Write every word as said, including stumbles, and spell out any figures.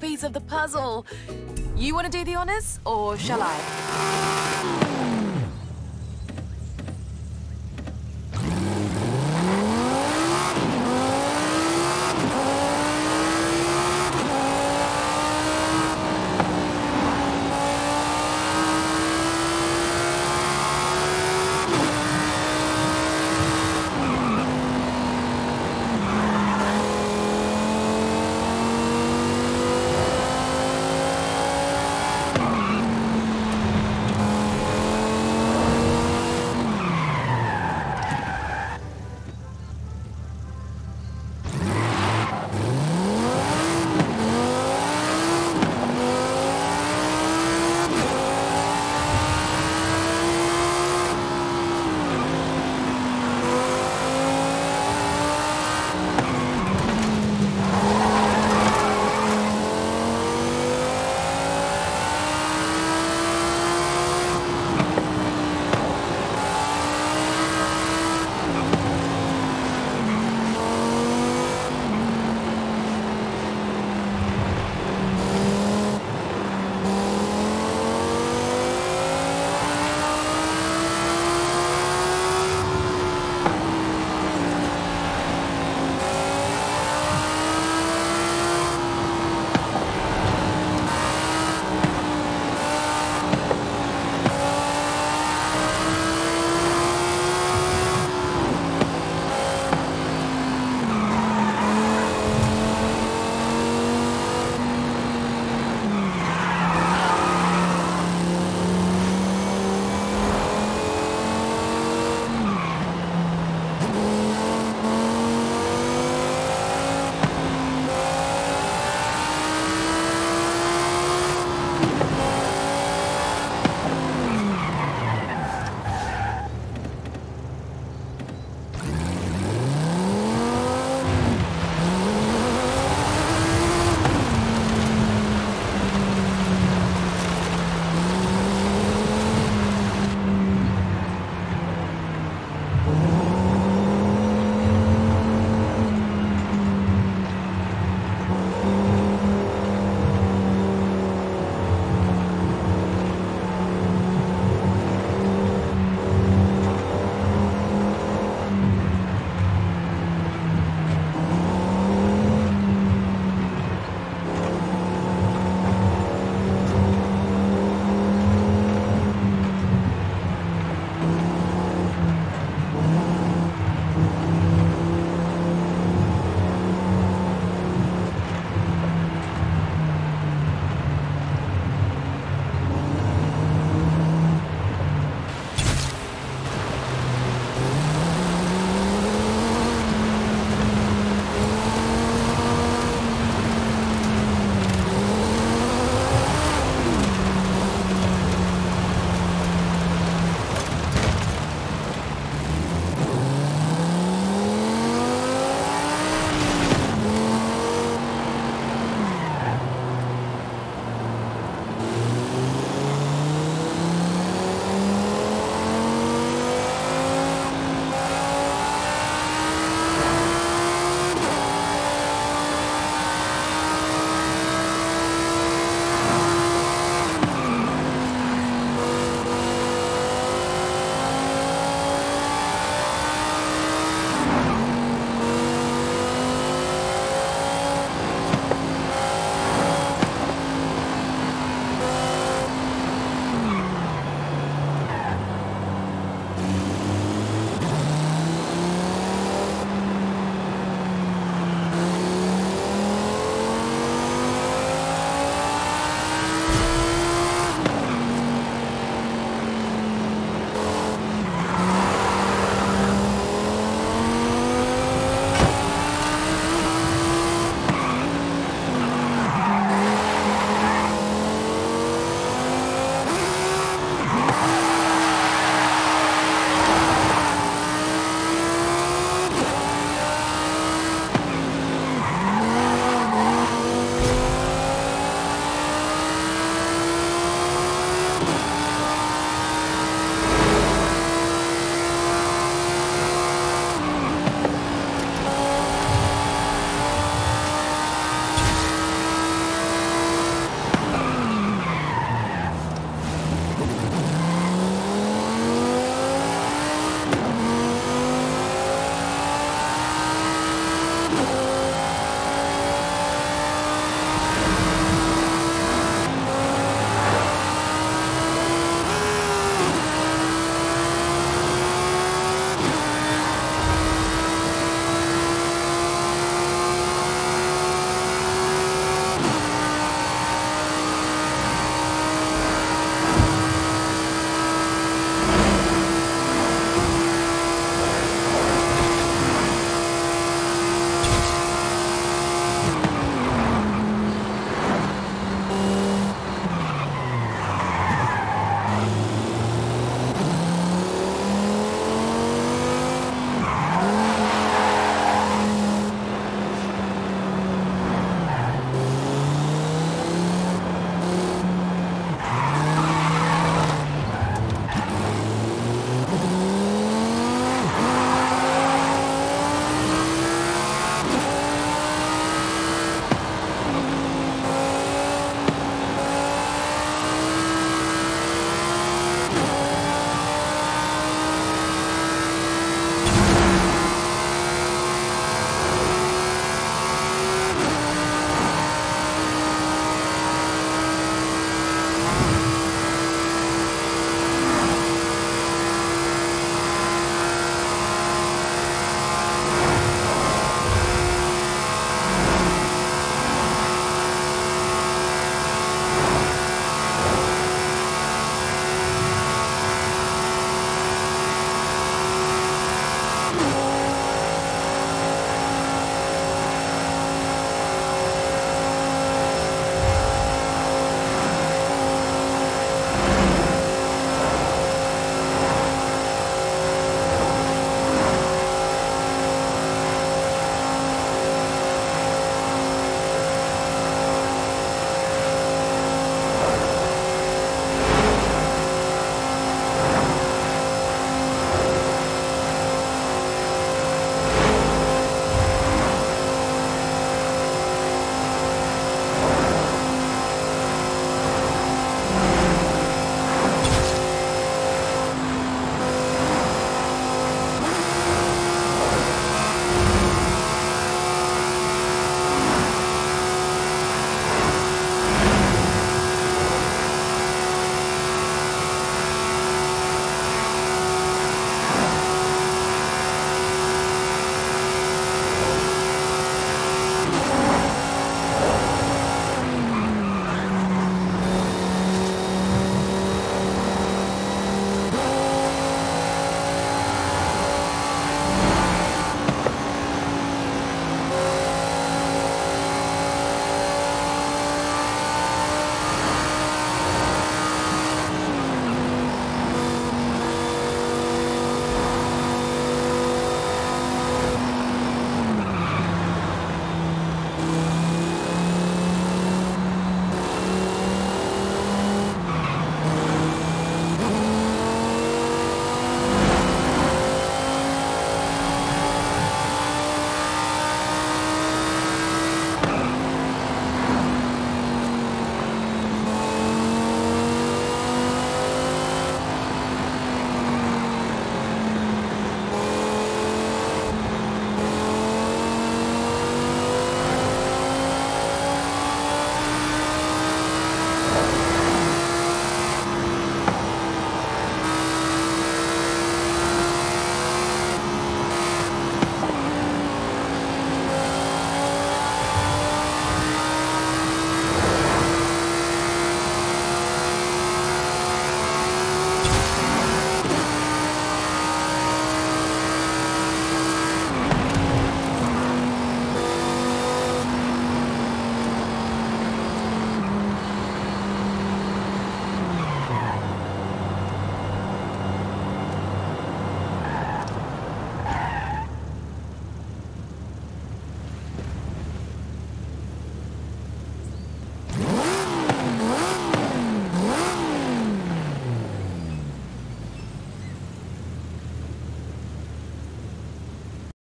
Piece of the puzzle. You want to do the honors, or shall I?